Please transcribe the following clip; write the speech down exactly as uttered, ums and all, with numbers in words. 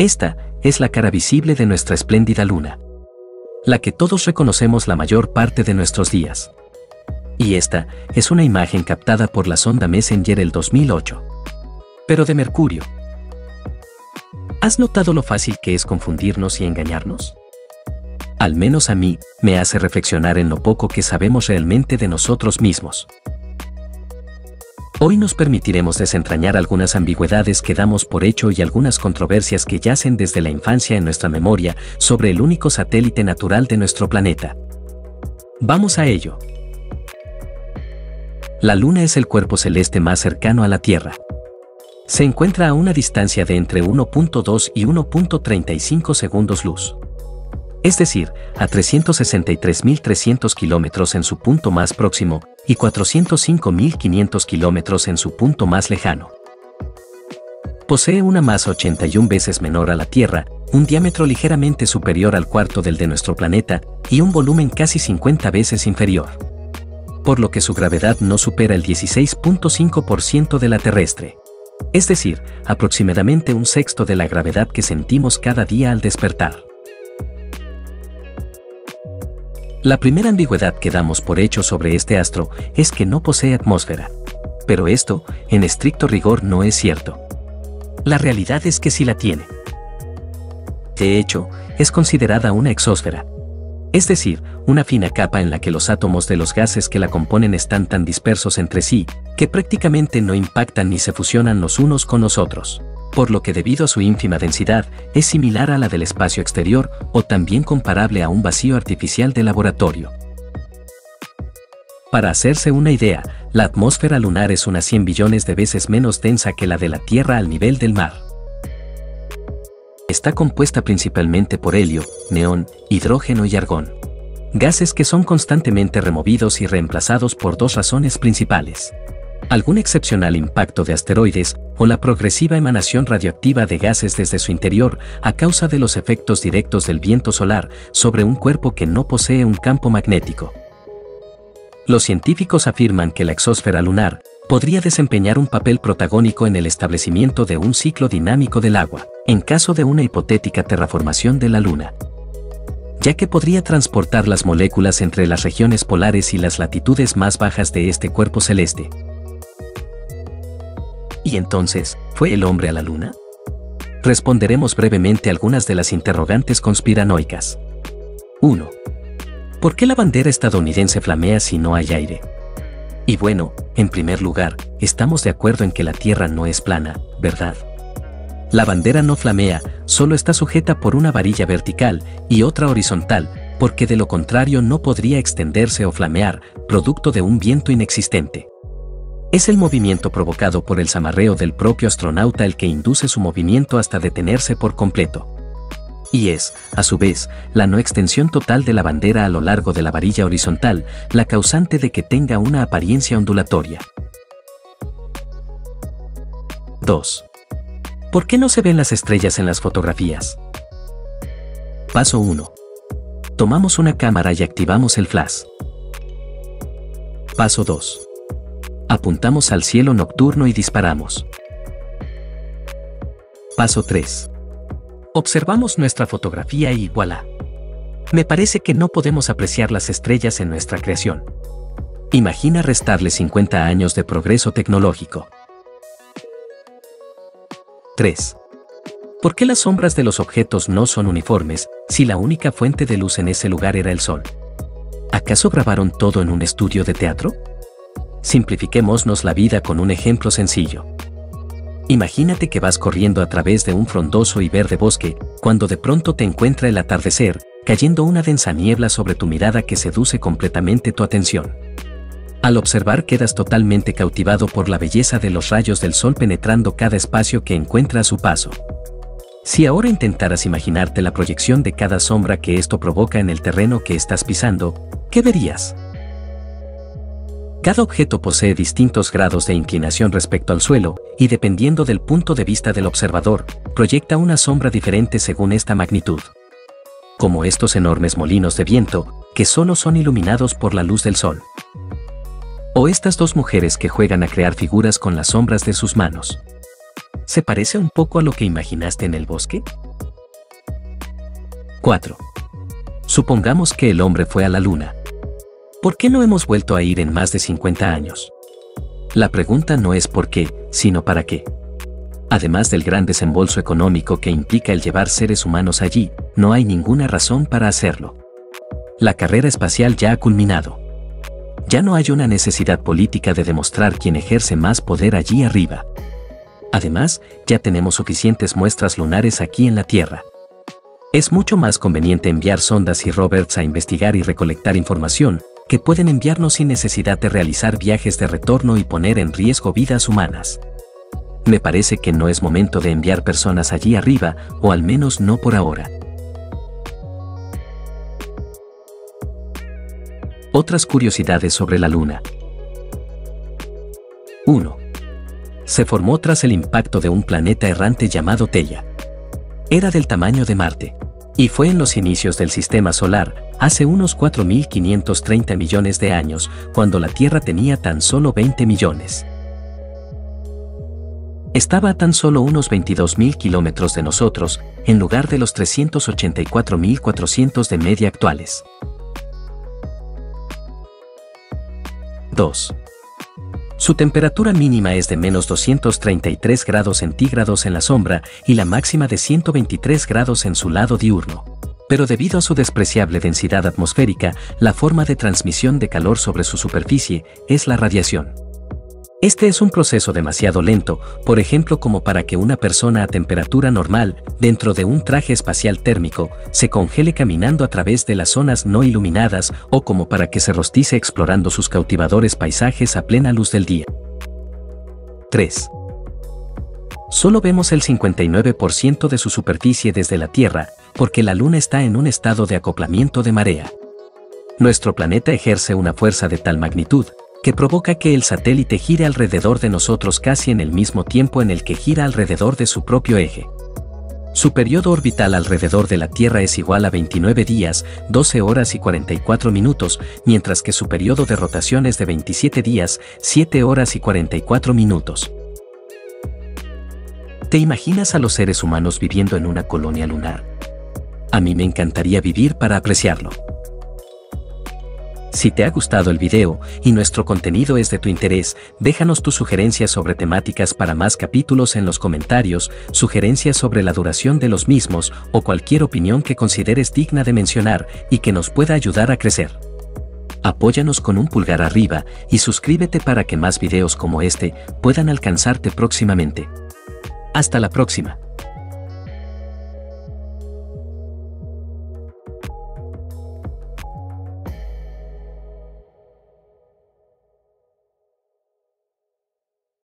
Esta es la cara visible de nuestra espléndida luna, la que todos reconocemos la mayor parte de nuestros días. Y esta es una imagen captada por la sonda Messenger el dos mil ocho. Pero de Mercurio. ¿Has notado lo fácil que es confundirnos y engañarnos? Al menos a mí, me hace reflexionar en lo poco que sabemos realmente de nosotros mismos. Hoy nos permitiremos desentrañar algunas ambigüedades que damos por hecho y algunas controversias que yacen desde la infancia en nuestra memoria sobre el único satélite natural de nuestro planeta. Vamos a ello. La Luna es el cuerpo celeste más cercano a la Tierra. Se encuentra a una distancia de entre uno punto dos y uno punto treinta y cinco segundos luz. Es decir, a trescientos sesenta y tres mil trescientos kilómetros en su punto más próximo y cuatrocientos cinco mil quinientos kilómetros en su punto más lejano. Posee una masa ochenta y una veces menor a la Tierra, un diámetro ligeramente superior al cuarto del de nuestro planeta y un volumen casi cincuenta veces inferior, por lo que su gravedad no supera el dieciséis punto cinco por ciento de la terrestre. Es decir, aproximadamente un sexto de la gravedad que sentimos cada día al despertar. La primera ambigüedad que damos por hecho sobre este astro es que no posee atmósfera. Pero esto, en estricto rigor, no es cierto. La realidad es que sí la tiene. De hecho, es considerada una exósfera. Es decir, una fina capa en la que los átomos de los gases que la componen están tan dispersos entre sí, que prácticamente no impactan ni se fusionan los unos con los otros. Por lo que debido a su ínfima densidad, es similar a la del espacio exterior o también comparable a un vacío artificial de laboratorio. Para hacerse una idea, la atmósfera lunar es unas cien billones de veces menos densa que la de la Tierra al nivel del mar. Está compuesta principalmente por helio, neón, hidrógeno y argón. Gases que son constantemente removidos y reemplazados por dos razones principales. Algún excepcional impacto de asteroides o la progresiva emanación radioactiva de gases desde su interior a causa de los efectos directos del viento solar sobre un cuerpo que no posee un campo magnético. Los científicos afirman que la exósfera lunar podría desempeñar un papel protagónico en el establecimiento de un ciclo dinámico del agua, en caso de una hipotética terraformación de la Luna, ya que podría transportar las moléculas entre las regiones polares y las latitudes más bajas de este cuerpo celeste. ¿Y entonces, fue el hombre a la Luna? Responderemos brevemente algunas de las interrogantes conspiranoicas. uno. ¿Por qué la bandera estadounidense flamea si no hay aire? Y bueno, en primer lugar, estamos de acuerdo en que la Tierra no es plana, ¿verdad? La bandera no flamea, solo está sujeta por una varilla vertical y otra horizontal, porque de lo contrario no podría extenderse o flamear, producto de un viento inexistente. Es el movimiento provocado por el zamarreo del propio astronauta el que induce su movimiento hasta detenerse por completo. Y es, a su vez, la no extensión total de la bandera a lo largo de la varilla horizontal, la causante de que tenga una apariencia ondulatoria. dos. ¿Por qué no se ven las estrellas en las fotografías? Paso uno. Tomamos una cámara y activamos el flash. Paso dos. Apuntamos al cielo nocturno y disparamos. Paso tres. Observamos nuestra fotografía y voilà. Me parece que no podemos apreciar las estrellas en nuestra creación. Imagina restarle cincuenta años de progreso tecnológico. tres. ¿Por qué las sombras de los objetos no son uniformes si la única fuente de luz en ese lugar era el sol? ¿Acaso grabaron todo en un estudio de teatro? Simplifiquémonos la vida con un ejemplo sencillo. Imagínate que vas corriendo a través de un frondoso y verde bosque, cuando de pronto te encuentra el atardecer, cayendo una densa niebla sobre tu mirada que seduce completamente tu atención. Al observar quedas totalmente cautivado por la belleza de los rayos del sol penetrando cada espacio que encuentra a su paso. Si ahora intentaras imaginarte la proyección de cada sombra que esto provoca en el terreno que estás pisando, ¿qué verías? Cada objeto posee distintos grados de inclinación respecto al suelo, y dependiendo del punto de vista del observador, proyecta una sombra diferente según esta magnitud. Como estos enormes molinos de viento, que solo son iluminados por la luz del sol. O estas dos mujeres que juegan a crear figuras con las sombras de sus manos. ¿Se parece un poco a lo que imaginaste en el bosque? cuatro. Supongamos que el hombre fue a la Luna. ¿Por qué no hemos vuelto a ir en más de cincuenta años? La pregunta no es por qué, sino para qué. Además del gran desembolso económico que implica el llevar seres humanos allí, no hay ninguna razón para hacerlo. La carrera espacial ya ha culminado. Ya no hay una necesidad política de demostrar quién ejerce más poder allí arriba. Además, ya tenemos suficientes muestras lunares aquí en la Tierra. Es mucho más conveniente enviar sondas y rovers a investigar y recolectar información, que pueden enviarnos sin necesidad de realizar viajes de retorno y poner en riesgo vidas humanas. Me parece que no es momento de enviar personas allí arriba, o al menos no por ahora. Otras curiosidades sobre la Luna. uno. Se formó tras el impacto de un planeta errante llamado Theia. Era del tamaño de Marte, y fue en los inicios del sistema solar, hace unos cuatro mil quinientos treinta millones de años, cuando la Tierra tenía tan solo veinte millones. Estaba a tan solo unos veintidós mil kilómetros de nosotros, en lugar de los trescientos ochenta y cuatro mil cuatrocientos de media actuales. dos. Su temperatura mínima es de menos doscientos treinta y tres grados centígrados en la sombra y la máxima de ciento veintitrés grados en su lado diurno. Pero debido a su despreciable densidad atmosférica, la forma de transmisión de calor sobre su superficie es la radiación. Este es un proceso demasiado lento, por ejemplo como para que una persona a temperatura normal, dentro de un traje espacial térmico, se congele caminando a través de las zonas no iluminadas o como para que se rostice explorando sus cautivadores paisajes a plena luz del día. tres. Solo vemos el cincuenta y nueve por ciento de su superficie desde la Tierra, porque la Luna está en un estado de acoplamiento de marea. Nuestro planeta ejerce una fuerza de tal magnitud, que provoca que el satélite gire alrededor de nosotros casi en el mismo tiempo en el que gira alrededor de su propio eje. Su periodo orbital alrededor de la Tierra es igual a veintinueve días, doce horas y cuarenta y cuatro minutos, mientras que su periodo de rotación es de veintisiete días, siete horas y cuarenta y cuatro minutos. ¿Te imaginas a los seres humanos viviendo en una colonia lunar? A mí me encantaría vivir para apreciarlo. Si te ha gustado el video y nuestro contenido es de tu interés, déjanos tus sugerencias sobre temáticas para más capítulos en los comentarios, sugerencias sobre la duración de los mismos o cualquier opinión que consideres digna de mencionar y que nos pueda ayudar a crecer. Apóyanos con un pulgar arriba y suscríbete para que más videos como este puedan alcanzarte próximamente. Hasta la próxima.